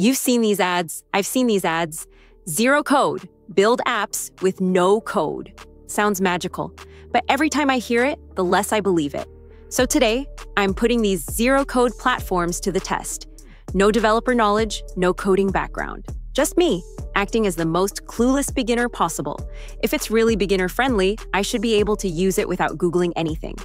You've seen these ads. I've seen these ads. Zero code. Build apps with no code. Sounds magical. But every time I hear it, the less I believe it. So today, I'm putting these zero-code platforms to the test. No developer knowledge, no coding background. Just me, acting as the most clueless beginner possible. If it's really beginner-friendly, I should be able to use it without Googling anything.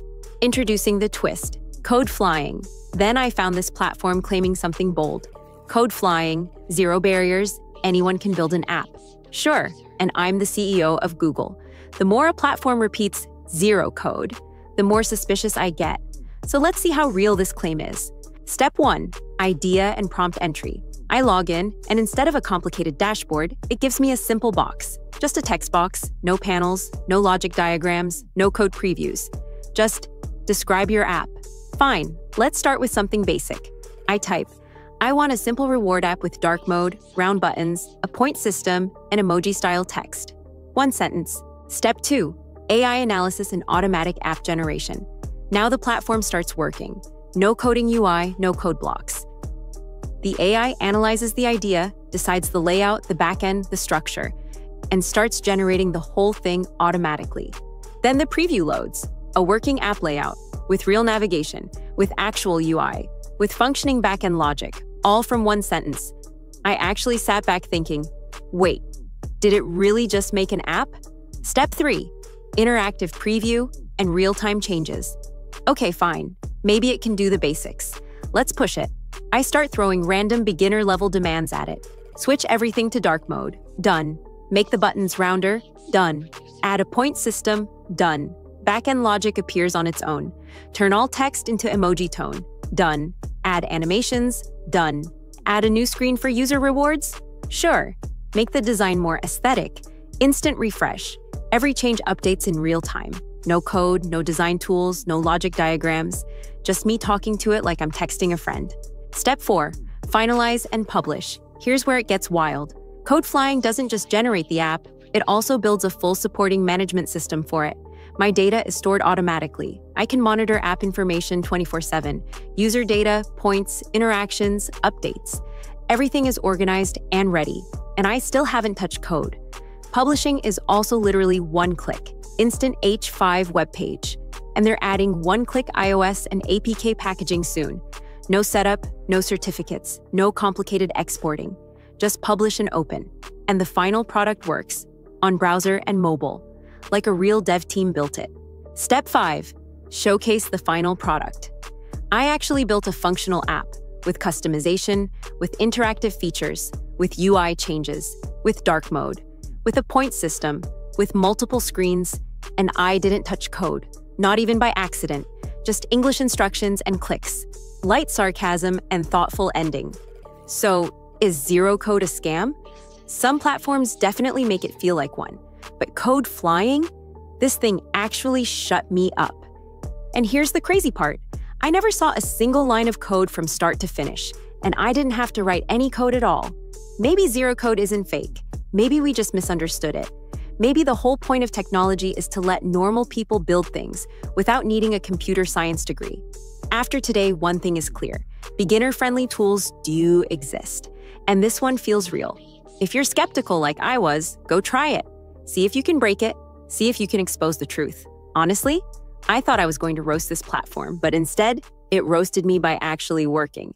Introducing the twist, CodeFlying. Then I found this platform claiming something bold. CodeFlying, zero barriers, anyone can build an app. Sure, and I'm the CEO of Google. The more a platform repeats zero code, the more suspicious I get. So let's see how real this claim is. Step 1, idea and prompt entry. I log in, and instead of a complicated dashboard, it gives me a simple box. Just a text box, no panels, no logic diagrams, no code previews. Just describe your app. Fine, let's start with something basic. I type, I want a simple reward app with dark mode, round buttons, a point system, and emoji-style text. One sentence. Step 2, AI analysis and automatic app generation. Now the platform starts working. No coding UI, no code blocks. The AI analyzes the idea, decides the layout, the backend, the structure, and starts generating the whole thing automatically. Then the preview loads, a working app layout, with real navigation, with actual UI, with functioning backend logic, all from one sentence. I actually sat back thinking, wait, did it really just make an app? Step 3, interactive preview and real-time changes. Okay, fine, maybe it can do the basics. Let's push it. I start throwing random beginner-level demands at it. Switch everything to dark mode, done. Make the buttons rounder, done. Add a point system, done. Backend logic appears on its own. Turn all text into emoji tone, done. Add animations, done. Add a new screen for user rewards? Sure. Make the design more aesthetic, instant refresh. Every change updates in real time. No code, no design tools, no logic diagrams. Just me talking to it like I'm texting a friend. Step 4, finalize and publish. Here's where it gets wild. CodeFlying doesn't just generate the app, it also builds a full supporting management system for it. My data is stored automatically. I can monitor app information 24/7. User data, points, interactions, updates. Everything is organized and ready. And I still haven't touched code. Publishing is also literally one-click, instant H5 webpage. And they're adding one-click iOS and APK packaging soon. No setup, no certificates, no complicated exporting. Just publish and open. And the final product works, on browser and mobile, like a real dev team built it. Step 5, showcase the final product. I actually built a functional app, with customization, with interactive features, with UI changes, with dark mode, with a point system, with multiple screens, and I didn't touch code, not even by accident, just English instructions and clicks, light sarcasm and thoughtful ending. So, is zero code a scam? Some platforms definitely make it feel like one, but CodeFlying? This thing actually shut me up. And here's the crazy part. I never saw a single line of code from start to finish, and I didn't have to write any code at all. Maybe zero code isn't fake. Maybe we just misunderstood it. Maybe the whole point of technology is to let normal people build things without needing a computer science degree. After today, one thing is clear. Beginner-friendly tools do exist. And this one feels real. If you're skeptical like I was, go try it. See if you can break it. See if you can expose the truth. Honestly, I thought I was going to roast this platform, but instead, it roasted me by actually working.